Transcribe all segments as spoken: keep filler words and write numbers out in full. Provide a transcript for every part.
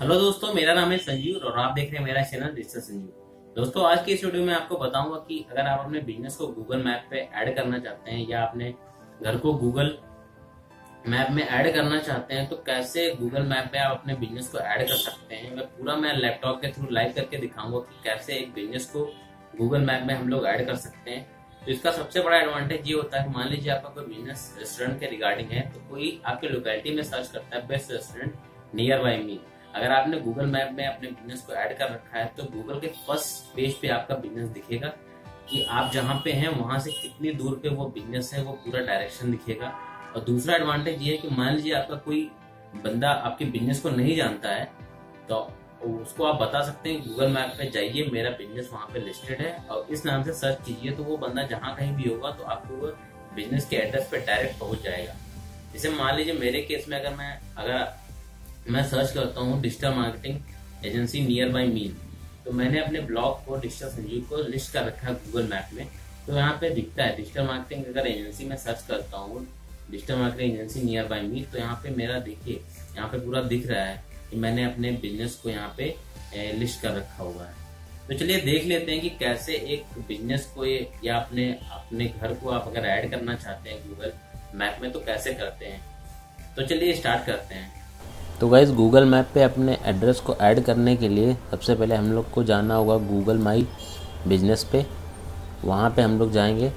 Hello दोस्तों, मेरा नाम है संजीव और आप देख रहे हैं मेरा चैनल डिजिटल संजीव। दोस्तों, आज के इस वीडियो में आपको बताऊंगा कि अगर आप अपने बिजनेस को गूगल मैप पे ऐड करना चाहते हैं या अपने घर को गूगल मैप में ऐड करना चाहते हैं तो कैसे गूगल मैप पे आप अपने बिजनेस को ऐड कर सकते हैं। मैं पूरा मैं लैपटॉप के थ्रू लाइव करके दिखाऊंगा कि कैसे एक बिजनेस को गूगल मैप में हम लोग ऐड कर सकते हैं। तो इसका सबसे बड़ा एडवांटेज ये होता है कि मान लीजिए आपका कोई बिजनेस रेस्टोरेंट के रिगार्डिंग है तो कोई आपके लोकेलिटी में सर्च करता है best restaurant near by me. अगर आपने गूगल मैप में अपने बिजनेस को ऐड कर रखा है तो गूगल के फर्स्ट पेज पे आपका बिजनेस दिखेगा कि आप जहां पे हैं वहां से कितनी दूर पे वो बिजनेस है, वो पूरा डायरेक्शन दिखेगा। और दूसरा एडवांटेज ये है कि मान लीजिए आपका कोई बंदा आपके बिजनेस को नहीं जानता है तो उसको आप बता सकते हैं गूगल मैप पे जाइए, मेरा बिजनेस वहां पे लिस्टेड है और इस नाम से सर्च कीजिए, तो वो बंदा जहां कहीं भी होगा तो आपको बिजनेस के एड्रेस पे डायरेक्ट पहुंच जाएगा। जैसे मान लीजिए मेरे केस में अगर मैं अगर मैं सर्च करता हूँ digital marketing agency near by me, तो मैंने अपने ब्लॉग को डिजिटल संजीव को लिस्ट कर रखा है गूगल मैप में, तो यहाँ पे दिखता है डिजिटल मार्केटिंग अगर एजेंसी में सर्च करता हूँ digital marketing agency near by me, तो यहाँ पे मेरा देखिए यहाँ पे पूरा दिख रहा है कि मैंने अपने बिजनेस को यहाँ पे लिस्ट कर रखा हुआ है। तो चलिए देख लेते हैं कि कैसे एक बिजनेस को या अपने अपने घर को आप अगर ऐड करना चाहते हैं गूगल मैप में तो कैसे करते हैं। तो चलिए स्टार्ट करते हैं। तो गाइज़, गूगल मैप पे अपने एड्रेस को ऐड करने के लिए सबसे पहले हम लोग को जाना होगा गूगल माई बिजनेस पे। वहाँ पे हम लोग जाएंगे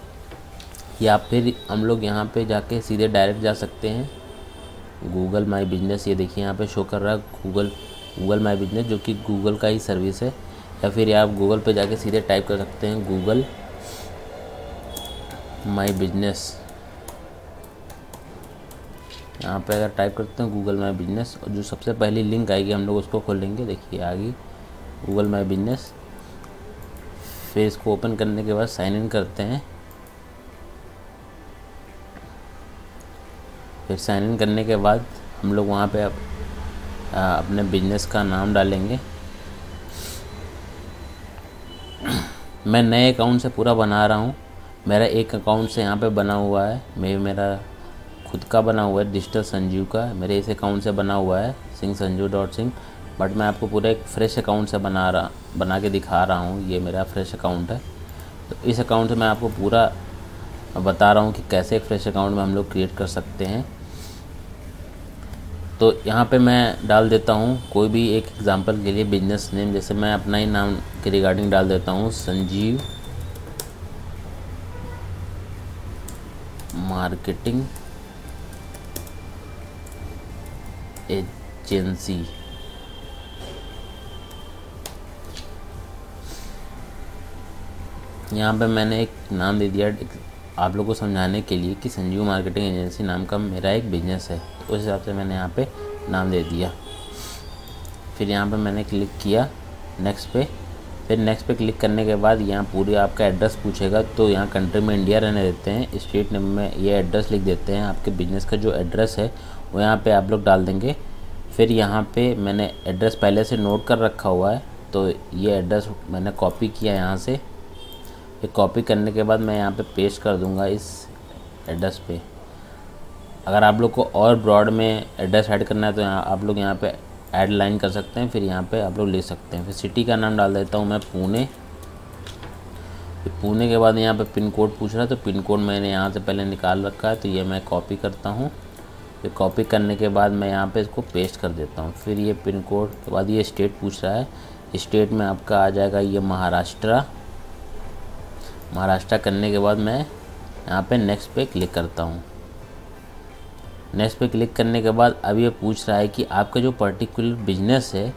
या फिर हम लोग यहाँ पे जाके सीधे डायरेक्ट जा सकते हैं गूगल माई बिजनेस। ये देखिए यहाँ पे शो कर रहा है गूगल गूगल माई बिजनेस जो कि गूगल का ही सर्विस है, या फिर आप गूगल पे जाके सीधे टाइप कर सकते हैं गूगल माई बिजनेस। यहाँ पे अगर टाइप करते हैं गूगल माई बिजनेस और जो सबसे पहली लिंक आएगी हम लोग उसको खोलेंगे। देखिए आ गई गूगल माई बिजनेस। फिर इसको ओपन करने के बाद साइन इन करते हैं। फिर साइन इन करने के बाद हम लोग वहाँ पे अप, आ, अपने बिजनेस का नाम डालेंगे। मैं नए अकाउंट से पूरा बना रहा हूँ, मेरा एक अकाउंट से यहाँ पे बना हुआ है, मे मेरा खुद का बना हुआ है डिजिटल संजीव का, मेरे इस अकाउंट से बना हुआ है सिंह संजीव डॉट सिंह, बट मैं आपको पूरा एक फ्रेश अकाउंट से बना रहा बना के दिखा रहा हूँ। ये मेरा फ्रेश अकाउंट है, तो इस अकाउंट से मैं आपको पूरा बता रहा हूँ कि कैसे एक फ्रेश अकाउंट में हम लोग क्रिएट कर सकते हैं। तो यहाँ पे मैं डाल देता हूँ कोई भी एक एग्ज़ाम्पल के लिए बिजनेस नेम, जैसे मैं अपना ही नाम के रिगार्डिंग डाल देता हूँ संजीव मार्केटिंग एजेंसी। यहाँ पे मैंने एक नाम दे दिया आप लोगों को समझाने के लिए कि संजीव मार्केटिंग एजेंसी नाम का मेरा एक बिजनेस है, तो उस हिसाब से मैंने यहाँ पे नाम दे दिया। फिर यहाँ पे मैंने क्लिक किया नेक्स्ट पे। फिर नेक्स्ट पे क्लिक करने के बाद यहाँ पूरे आपका एड्रेस पूछेगा, तो यहाँ कंट्री में इंडिया रहने देते हैं, स्टेट नेम में ये एड्रेस लिख देते हैं, आपके बिजनेस का जो एड्रेस है वो यहाँ पे आप लोग डाल देंगे। फिर यहाँ पे मैंने एड्रेस पहले से नोट कर रखा हुआ है, तो ये एड्रेस मैंने कॉपी किया यहाँ से। ये कॉपी करने के बाद मैं यहाँ पे पेस्ट कर दूँगा इस एड्रेस पे। अगर आप लोग को और ब्रॉड में एड्रेस ऐड करना है तो यहाँ आप लोग यहाँ पे ऐड लाइन कर सकते हैं, फिर यहाँ पे आप लोग ले सकते हैं। फिर सिटी का नाम डाल देता हूँ मैं पुणे। पुणे के बाद यहाँ पे पिन कोड पूछ रहा है, तो पिन कोड मैंने यहाँ से पहले निकाल रखा है, तो ये मैं कॉपी करता हूँ। फिर कॉपी करने के बाद मैं यहाँ पे इसको पेस्ट कर देता हूँ। फिर ये पिन कोड के बाद ये स्टेट पूछ रहा है, स्टेट में आपका आ जाएगा ये महाराष्ट्र। महाराष्ट्र करने के बाद मैं यहाँ पे नेक्स्ट पे क्लिक करता हूँ। नेक्स्ट पे क्लिक करने के बाद अब ये पूछ रहा है कि आपका जो पर्टिकुलर बिजनेस है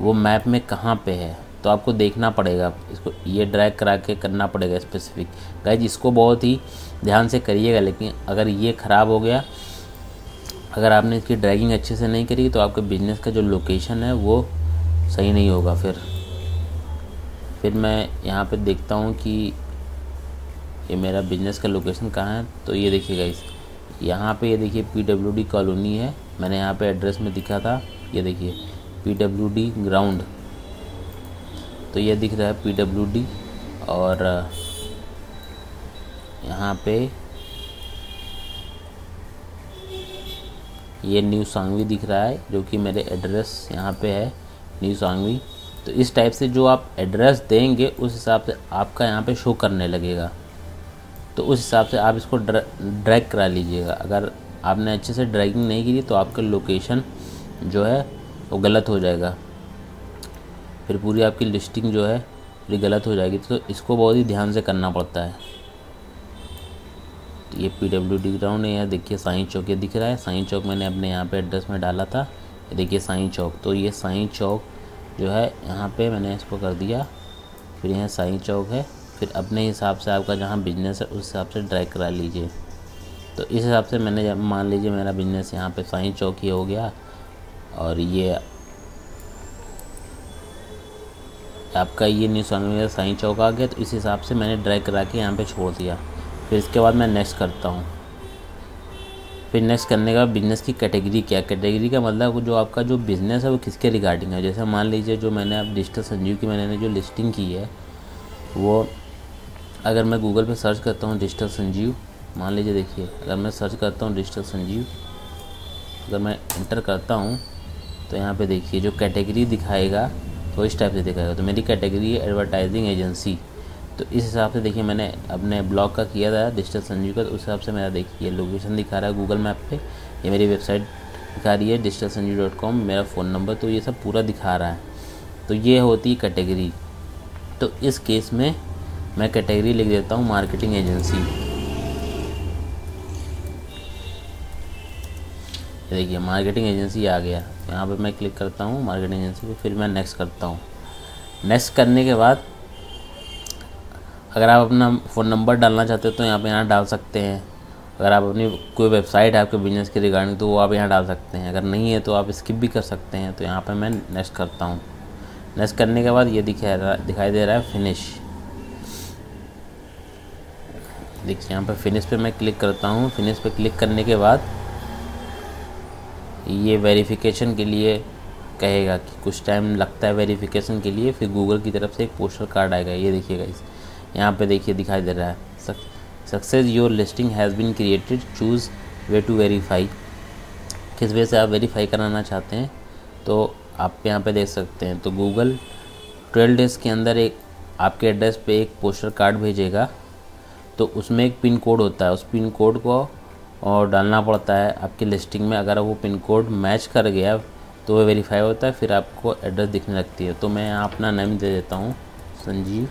वो मैप में कहाँ पे है, तो आपको देखना पड़ेगा, इसको ये ड्रैग करा के करना पड़ेगा स्पेसिफिक। गाइस, इसको बहुत ही ध्यान से करिएगा, लेकिन अगर ये ख़राब हो गया, अगर आपने इसकी ड्रैगिंग अच्छे से नहीं करी तो आपके बिजनेस का जो लोकेशन है वो सही नहीं होगा। फिर फिर मैं यहाँ पे देखता हूँ कि ये मेरा बिजनेस का लोकेशन कहाँ है, तो ये देखिए गाइस, यहाँ पे ये देखिए पीडब्ल्यूडी कॉलोनी है, मैंने यहाँ पे एड्रेस में दिखा था, ये देखिए पीडब्ल्यूडी ग्राउंड, तो ये दिख रहा है पीडब्ल्यूडी। और यहाँ पे ये न्यू सांगवी दिख रहा है जो कि मेरे एड्रेस यहाँ पे है न्यू सांगवी। तो इस टाइप से जो आप एड्रेस देंगे उस हिसाब से आपका यहाँ पे शो करने लगेगा। तो उस हिसाब से आप इसको ड्रैग करा लीजिएगा। अगर आपने अच्छे से ड्रैगिंग नहीं की तो आपका लोकेशन जो है वो गलत हो जाएगा, फिर पूरी आपकी लिस्टिंग जो है पूरी गलत हो जाएगी। तो इसको बहुत ही ध्यान से करना पड़ता है। तो ये पी डब्ल्यू डी ग्राउंड है, यहाँ देखिए साईं चौक ये दिख रहा है। साईं चौक मैंने अपने यहाँ पे एड्रेस में डाला था, ये देखिए साईं चौक। तो ये साईं चौक जो है यहाँ पे मैंने इसको कर दिया, फिर यहाँ साईं चौक है। फिर अपने हिसाब से आपका जहाँ बिजनेस है उस हिसाब से ड्रैग करा लीजिए। तो इस हिसाब से मैंने, मान लीजिए मेरा बिजनेस यहाँ पे साईं चौक ही हो गया, और ये आपका ये न्यू सांगवी साईं चौक आ गया। तो इस हिसाब से मैंने ड्रैग करा के यहाँ पे छोड़ दिया। फिर इसके बाद मैं नेक्स्ट करता हूँ। फिर नेक्स्ट करने का बिज़नेस की कैटेगरी क्या, कैटेगरी का मतलब जो आपका जो बिज़नेस है वो किसके रिगार्डिंग है। जैसे मान लीजिए जो मैंने अब डिजिटल संजीव की मैंने जो लिस्टिंग की है वो, अगर मैं गूगल पे सर्च करता हूँ डिजिटल संजीव, मान लीजिए देखिए अगर मैं सर्च करता हूँ डिजिटल संजीव, अगर मैं इंटर करता हूँ तो यहाँ पे देखिए जो कैटेगरी दिखाएगा तो इस टाइप से दिखाएगा। तो मेरी कैटेगरी है एडवर्टाइजिंग एजेंसी। तो इस हिसाब से देखिए मैंने अपने ब्लॉग का किया था डिजिटल संजीव का, तो उस हिसाब से मेरा देखिए लोकेशन दिखा रहा है गूगल मैप पे, ये मेरी वेबसाइट दिखा रही है डिजिटल संजीव डॉट कॉम, मेरा फ़ोन नंबर, तो ये सब पूरा दिखा रहा है। तो ये होती है कैटेगरी। तो इस केस में मैं कैटेगरी लिख देता हूँ मार्केटिंग एजेंसी। देखिए मार्केटिंग एजेंसी आ गया, यहाँ पे मैं क्लिक करता हूँ मार्केटिंग एजेंसी पे, फिर मैं नेक्स्ट करता हूँ। नेक्स्ट करने के बाद अगर आप अपना फ़ोन नंबर डालना चाहते हो तो यहाँ पे यहाँ डाल सकते हैं। अगर आप अपनी कोई वेबसाइट है आपके बिजनेस के रिगार्डिंग तो वो आप यहाँ डाल सकते हैं। अगर नहीं है तो आप स्किप भी कर सकते हैं। तो यहाँ पर मैं नेक्स्ट करता हूँ। नेक्स्ट करने के बाद ये दिखा दिखाई दे रहा है फिनिश। देखिए यहाँ पर फिनिश पे मैं क्लिक करता हूँ। फिनिश पे क्लिक करने के बाद ये वेरिफिकेशन के लिए कहेगा कि कुछ टाइम लगता है वेरिफिकेशन के लिए। फिर गूगल की तरफ से एक पोस्टर कार्ड आएगा, ये देखिएगा इस यहाँ पे देखिए दिखाई दे रहा है success your listing has been created, choose way to verify. किस वे से आप वेरीफाई कराना चाहते हैं तो आप यहाँ पे देख सकते हैं। तो गूगल ट्वेल्व डेज़ के अंदर एक आपके एड्रेस पे एक पोस्टर कार्ड भेजेगा। तो उसमें एक पिन कोड होता है, उस पिन कोड को और डालना पड़ता है आपकी लिस्टिंग में। अगर वो पिन कोड मैच कर गया तो वो वेरीफाई होता है, फिर आपको एड्रेस दिखने लगती है। तो मैं यहाँ अपना नाम दे देता हूँ संजीव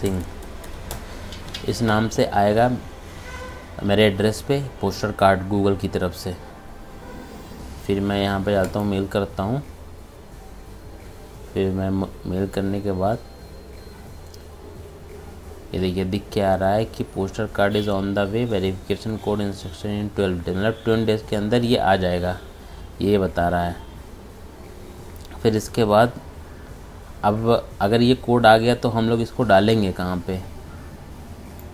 सिंह, इस नाम से आएगा मेरे एड्रेस पे पोस्टर कार्ड गूगल की तरफ से। फिर मैं यहाँ पे जाता हूँ, मेल करता हूँ। फिर मैं मेल करने के बाद ये देखिए दिख के आ रहा है कि poster card is on the way, verification code instruction in twelve days, मतलब ट्वेल्व डेज के अंदर ये आ जाएगा, ये बता रहा है। फिर इसके बाद अब अगर ये कोड आ गया तो हम लोग इसको डालेंगे कहाँ पे।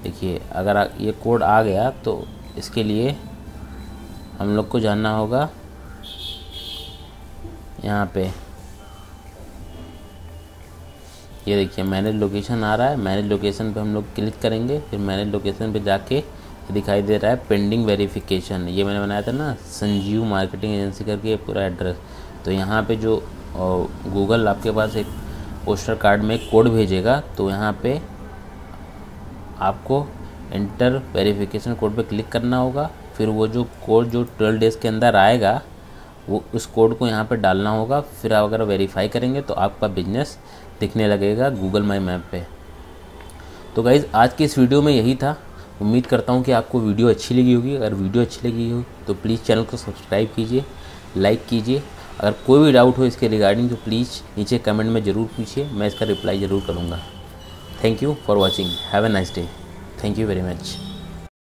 देखिए अगर ये कोड आ गया तो इसके लिए हम लोग को जाना होगा यहाँ पे। ये देखिए मैनेज लोकेशन आ रहा है, मैनेज लोकेशन पे हम लोग क्लिक करेंगे। फिर मैनेज लोकेशन पे जाके दिखाई दे रहा है पेंडिंग वेरिफिकेशन। ये मैंने बनाया था ना संजीव मार्केटिंग एजेंसी करके पूरा एड्रेस। तो यहाँ पे जो गूगल आपके पास एक पोस्टर कार्ड में कोड भेजेगा तो यहाँ पे आपको इंटर वेरिफिकेशन कोड पे क्लिक करना होगा। फिर वो जो कोड जो ट्वेल्व डेज़ के अंदर आएगा वो उस कोड को यहाँ पे डालना होगा। फिर आप अगर वेरीफाई करेंगे तो आपका बिजनेस दिखने लगेगा गूगल माई मैप पे। तो गाइज़ आज की इस वीडियो में यही था। उम्मीद करता हूँ कि आपको वीडियो अच्छी लगी होगी। अगर वीडियो अच्छी लगी हो तो प्लीज़ चैनल को सब्सक्राइब कीजिए, लाइक कीजिए। अगर कोई भी डाउट हो इसके रिगार्डिंग तो प्लीज़ नीचे कमेंट में ज़रूर पूछिए, मैं इसका रिप्लाई ज़रूर करूँगा। Thank you for watching, have a nice day, thank you very much.